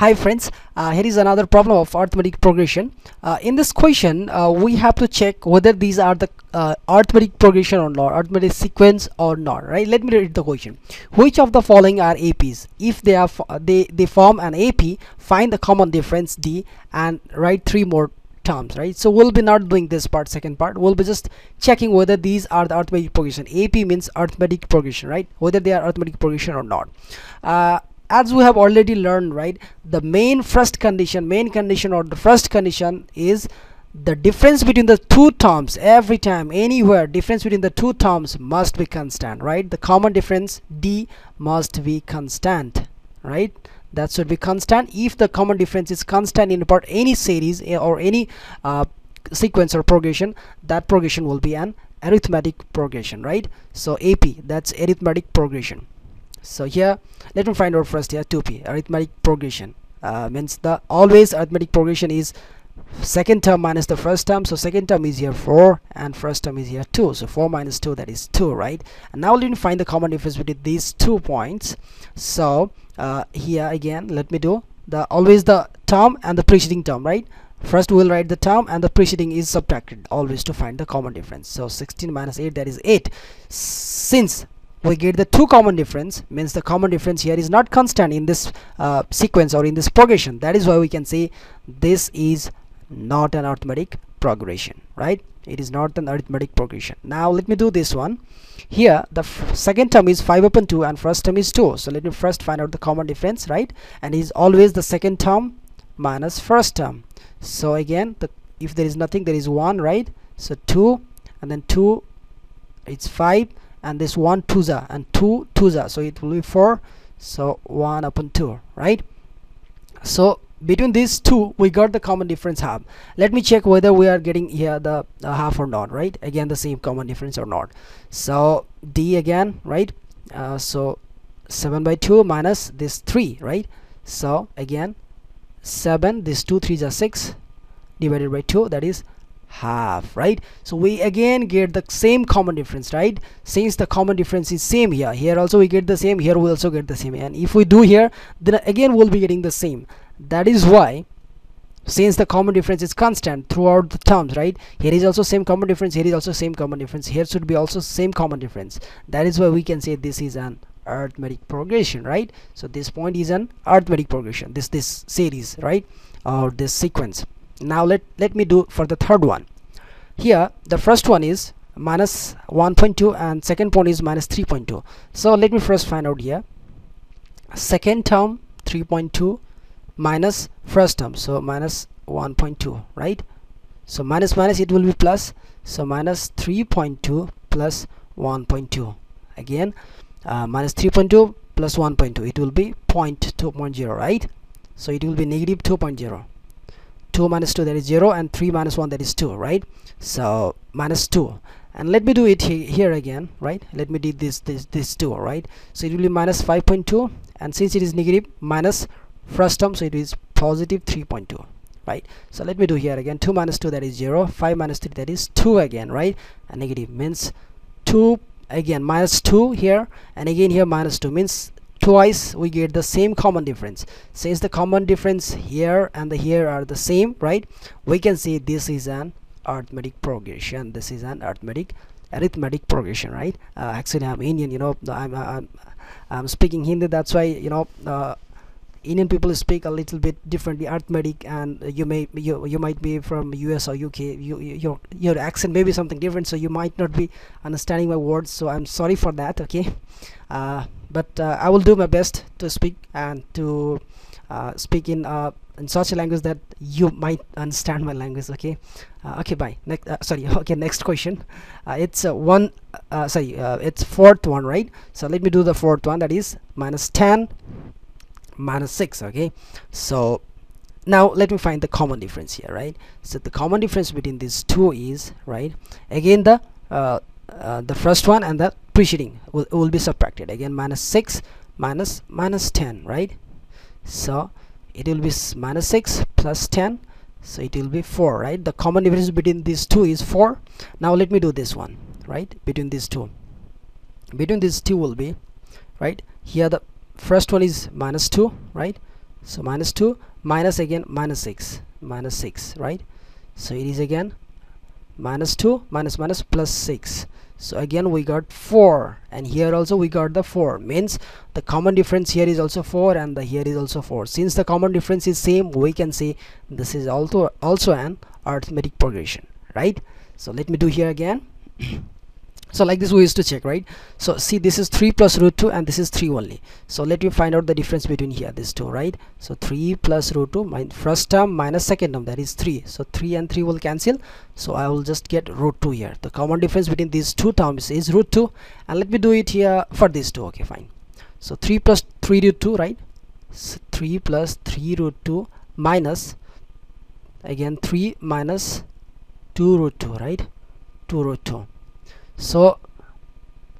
Hi friends, here is another problem of arithmetic progression. In this question we have to check whether these are the arithmetic progression or not, arithmetic sequence or not, right? Let me read the question. Which of the following are APs? If they are they form an AP, find the common difference D and write three more terms, right? So we'll be not doing this part, second part. We'll be just checking whether these are the arithmetic progression. AP means arithmetic progression, right? Whether they are arithmetic progression or not. As we have already learned, right, the first condition is the difference between the two terms. Every time, anywhere, difference between the two terms must be constant, right? The common difference D must be constant, right? That should be constant. If the common difference is constant in part any series or any sequence or progression, that progression will be an arithmetic progression, right? So AP, that's arithmetic progression. So here let me find out first here 2p arithmetic progression means the always arithmetic progression is second term minus the first term. So second term is here 4 and first term is here 2, so 4 minus 2, that is 2, right? And now let me find the common difference between these 2 points. So here again let me do the always the term and the preceding term, right? First we'll write the term and the preceding is subtracted always to find the common difference. So 16 minus 8, that is 8. Since we get the two common difference, means the common difference here is not constant in this sequence or in this progression. That is why we can say this is not an arithmetic progression, right? It is not an arithmetic progression. Now let me do this one here. The second term is 5/2 and first term is 2. So let me first find out the common difference, right? And is always the second term minus first term. So again, if there is nothing, there is 1, right? So 2 and then 2, it's 5. And this 1 2s and 2 2s, so it will be 4. So 1/2, right? So between these two we got the common difference half. Let me check whether we are getting here the half or not, right? Again the same common difference or not. So D again, right? So 7/2 minus this 3, right? So again 7, this 2 3s are 6 divided by 2, that is half, right? So we again get the same common difference, right? Since the common difference is same, here also we get the same, here we also get the same, and if we do here, then again we'll be getting the same. That is why, since the common difference is constant throughout the terms, right? Here is also same common difference, here is also same common difference, here should be also same common difference. That is why we can say this is an arithmetic progression, right? So this point is an arithmetic progression, this series, right, or this sequence. Now let me do for the third one. Here the first one is minus 1.2 and second point is minus 3.2. So let me first find out here second term 3.2 minus first term, so minus 1.2, right? So minus minus, it will be plus, so minus 3.2 plus 1.2. again minus 3.2 plus 1.2, it will be 0.2.0, right? So it will be negative 2.0. 2 minus 2, that is 0, and 3 minus 1, that is 2, right? So minus 2, and let me do it here again, right? Let me do this 2, right? So it will be minus 5.2, and since it is negative, minus first term, so it is positive 3.2, right? So let me do here again 2 minus 2, that is 0, 5 minus 3, that is 2 again, right? And negative means 2 again, minus 2 here, and again here minus 2, means twice we get the same common difference. Since the common difference here and the here are the same, right, we can say this is an arithmetic progression. This is an arithmetic progression, right? Actually I'm Indian, you know, I'm speaking Hindi, that's why, you know, Indian people speak a little bit differently arithmetic, and you might be from US or UK, your accent may be something different, so you might not be understanding my words, so I'm sorry for that, okay? But I will do my best to speak and to speak in such a language that you might understand my language, okay? Okay, bye. Next question. It's fourth one, right? So let me do the fourth one, that is minus 10 minus 6. Okay, so now let me find the common difference here, right? So the common difference between these two is, right, again the first one and the preceding will be subtracted, again minus 6 minus 10, right? So it will be minus 6 plus 10, so it will be 4, right? The common difference between these two is 4. Now let me do this one, right? Between these two will be, right, here the first one is minus 2, right? So minus 2 minus again minus 6, right? So it is again minus 2 minus minus plus 6. So again we got 4, and here also we got the 4, means the common difference here is also 4 and the here is also 4. Since the common difference is same, we can say this is also an arithmetic progression, right? So let me do here again. So like this we used to check, right? So see, this is 3 plus root 2 and this is 3 only. So let me find out the difference between here, these two, right? So 3 plus root 2, my first term minus second term, that is 3. So 3 and 3 will cancel. So I will just get root 2 here. The common difference between these two terms is root 2. And let me do it here for these two. Okay, fine. So 3 plus 3 root 2, right? So 3 plus 3 root 2 minus, again 3 minus 2 root 2, right? 2 root 2. So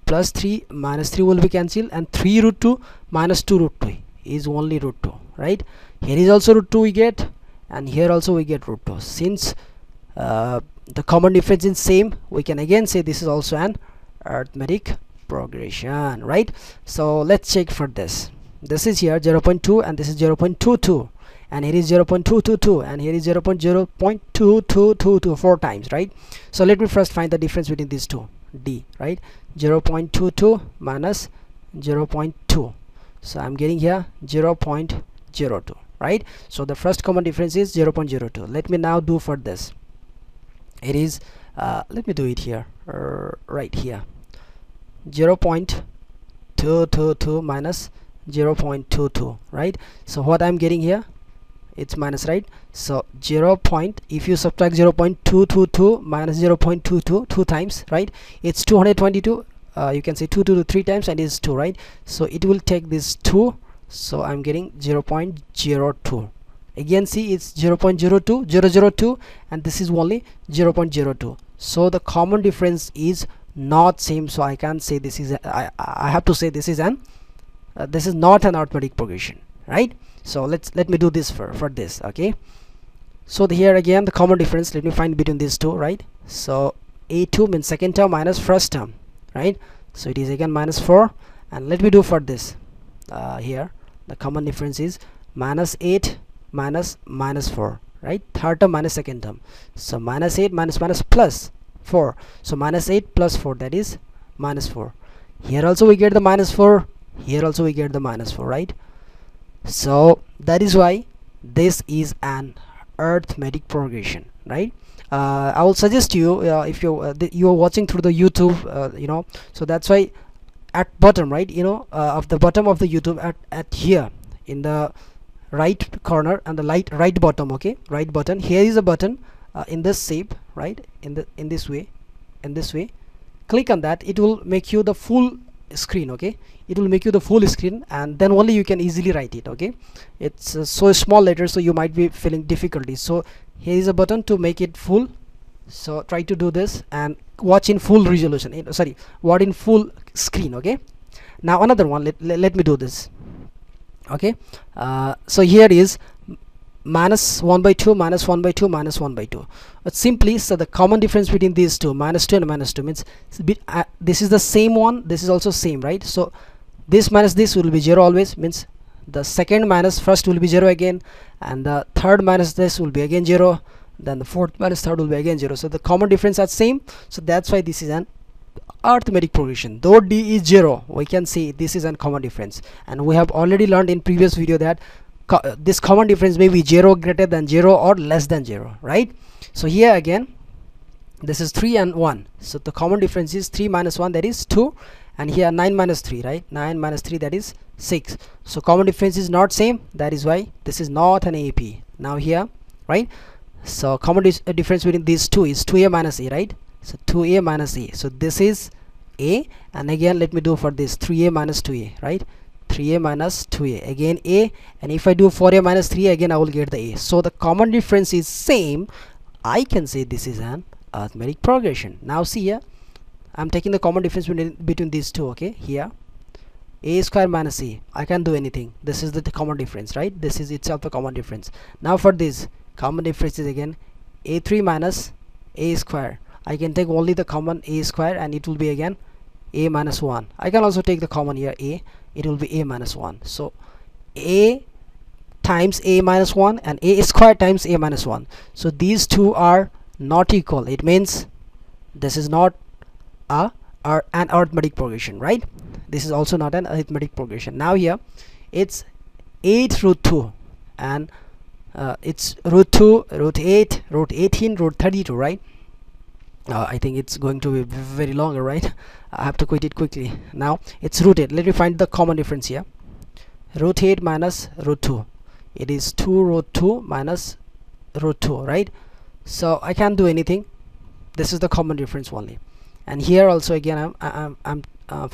plus 3 minus 3 will be cancelled, and 3 root 2 minus 2 root 2 is only root 2, right? Here is also root 2 we get, and here also we get root 2. Since the common difference is same, we can again say this is also an arithmetic progression, right? So let's check for this. This is here 0.2 and this is 0.22, and here is 0.222, and here is 0.02222, 4 times, right? So let me first find the difference between these two, D, right? 0.22 minus 0.2. So I'm getting here 0.02, right? So the first common difference is 0.02. let me now do for this. It is let me do it here, right here, 0.222 minus 0.22, right? So what I'm getting here, it's minus, right? So 0. If you subtract 0.222 minus 0.22 2 times, right, it's 222. You can say 2 to 3 times, and it's 2, right? So it will take this 2. So I'm getting 0.02. again, see, it's 0.002, and this is only 0.02. so the common difference is not same, so I can't say this is a, I have to say this is an this is not an arithmetic progression, right? So let me do this for this. Okay, so here again the common difference let me find between these two, right? So a2 means second term minus first term, right? So it is again minus 4, and let me do for this. Here the common difference is minus 8 minus minus 4, right? Third term minus second term, so minus 8 minus minus plus 4. So minus 8 plus 4, that is minus 4. Here also we get the minus 4, here also we get the minus 4, right? So that is why this is an arithmetic progression, right? I will suggest you, if you you are watching through the YouTube, you know, so that's why at bottom, right, you know, of the bottom of the YouTube, at here in the right corner and the right bottom, okay, right button, here is a button in this shape, right, in this way. Click on that, it will make you the full screen, okay? It will make you the full screen, and then only you can easily write it, okay? It's so small letters, so you might be feeling difficulty. So here is a button to make it full, so try to do this and watch in full resolution, sorry, what in full screen, okay? Now another one, let me do this, okay? So here is minus 1 by 2 minus 1 by 2 minus 1 by 2. But simply, so the common difference between these two, minus 2 and minus 2, means this is the same one, this is also same, right? So this minus this will be 0 always, means the second minus first will be 0 again, and the third minus this will be again 0, then the fourth minus third will be again 0. So the common difference are same, so that's why this is an arithmetic progression. Though D is 0, we can say this is a common difference, and we have already learned in previous video that this common difference may be 0 greater than 0 or less than 0, right? So here again this is 3 and 1, so the common difference is 3 minus 1, that is 2, and here 9 minus 3, right? 9 minus 3, that is 6. So common difference is not same, that is why this is not an AAP. Now here, right, so common difference between these two is 2a minus a, right? So 2a minus a, so this is a, and again let me do for this 3a minus 2a, right? 3a minus 2a, again a, and if I do 4a minus 3, again I will get the a. So the common difference is same, I can say this is an arithmetic progression. Now see here, I'm taking the common difference between these two, okay? Here a square minus a, I can't do anything, this is the common difference, right? This is itself a common difference. Now for this common difference is again a3 minus a square, I can take only the common a square, and it will be again a minus 1. I can also take the common here a, it will be a minus 1. So a times a minus 1 and a square times a minus 1. So these two are not equal. It means this is not an arithmetic progression, right? This is also not an arithmetic progression. Now here it's 8 root 2 and it's root 2, root 8, root 18, root 32, right? I think it's going to be very longer, right? I have to quit it quickly. Now it's root 8. Let me find the common difference here. Root 8 minus root 2. It is 2 root 2 minus root 2, right? So I can't do anything. This is the common difference only. And here also again I'm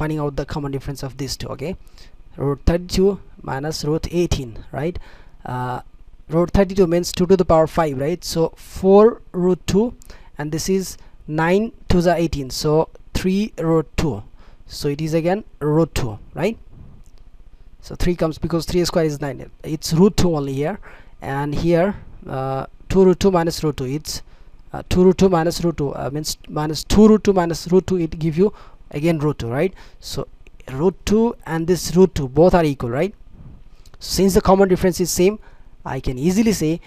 finding out the common difference of these two. Okay, root 32 minus root 18, right? Root 32 means 2 to the power 5, right? So 4 root 2, and this is 9 to the 18, so 3 root 2. So it is again root 2, right? So 3 comes because 3 square is 9. It's root 2 only here, and here 2 root 2 minus root 2. It's 2 root 2 minus root 2 means minus 2 root 2 minus root 2. It gives you again root 2, right? So root 2 and this root 2 both are equal, right? Since the common difference is same, I can easily say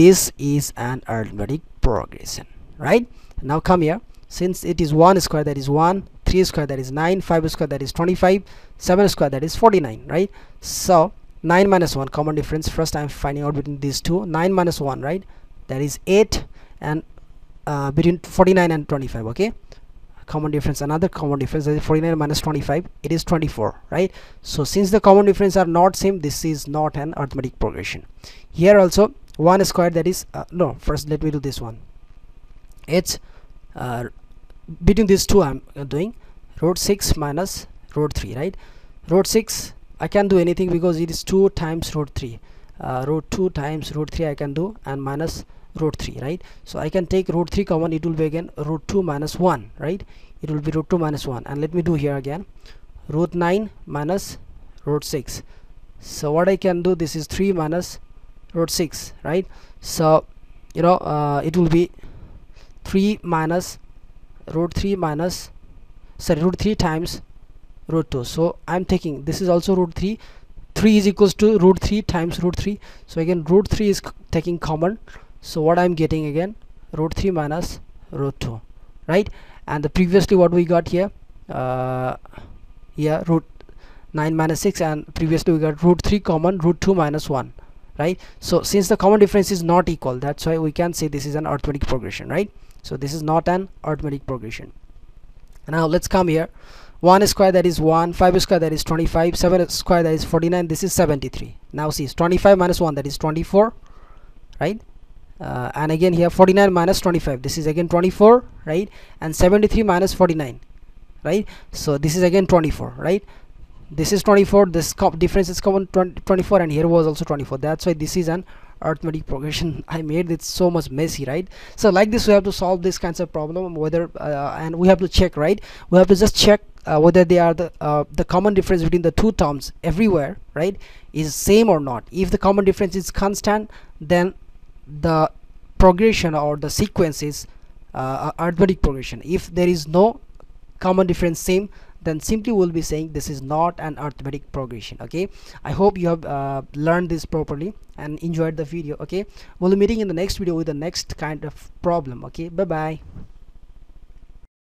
this is an arithmetic progression, right? Now come here. Since it is 1 square, that is 1, 3 square, that is 9, 5 square, that is 25, 7 square, that is 49, right? So 9 minus 1, common difference. First I'm finding out between these two. 9 minus 1, right? That is 8, and between 49 and 25, okay? Common difference, another common difference, that is 49 minus 25, it is 24, right? So since the common difference are not same, this is not an arithmetic progression. Here also 1 square, that is no, first let me do this one. It's between these two I'm doing root 6 minus root 3, right? Root 6 I can't do anything because it is 2 times root 3, root 2 times root 3 I can do, and minus root 3, right? So I can take root 3 common. It will be again root 2 minus 1, right? It will be root 2 minus 1. And let me do here again root 9 minus root 6. So what I can do, this is 3 minus root 6, right? So you know it will be 3 minus root 3 minus, sorry, root 3 times root 2. So I'm taking this is also root 3. 3 is equals to root 3 times root 3. So again root 3 is taking common. So what I'm getting again root 3 minus root 2, right? And the previously what we got here, yeah, root 9 minus 6, and previously we got root 3 common, root 2 minus 1, right? So since the common difference is not equal, that's why we can say this is an arithmetic progression, right? So this is not an arithmetic progression. Now let's come here. 1 square, that is 1, 5 square, that is 25, 7 square, that is 49, this is 73. Now see, 25 minus 1, that is 24, right? And again here 49 minus 25, this is again 24, right? And 73 minus 49, right? So this is again 24, right? This is 24, this difference is common, 24, and here was also 24. That's why this is an arithmetic progression. I made it so much messy, right? So like this we have to solve this kinds of problem, whether and we have to check, right? We have to just check whether they are the common difference between the two terms everywhere, right, is same or not. If the common difference is constant, then the progression or the sequence is arithmetic progression. If there is no common difference same, then simply we'll be saying this is not an arithmetic progression. Okay, I hope you have learned this properly and enjoyed the video. Okay, we'll be meeting in the next video with the next kind of problem. Okay, bye bye.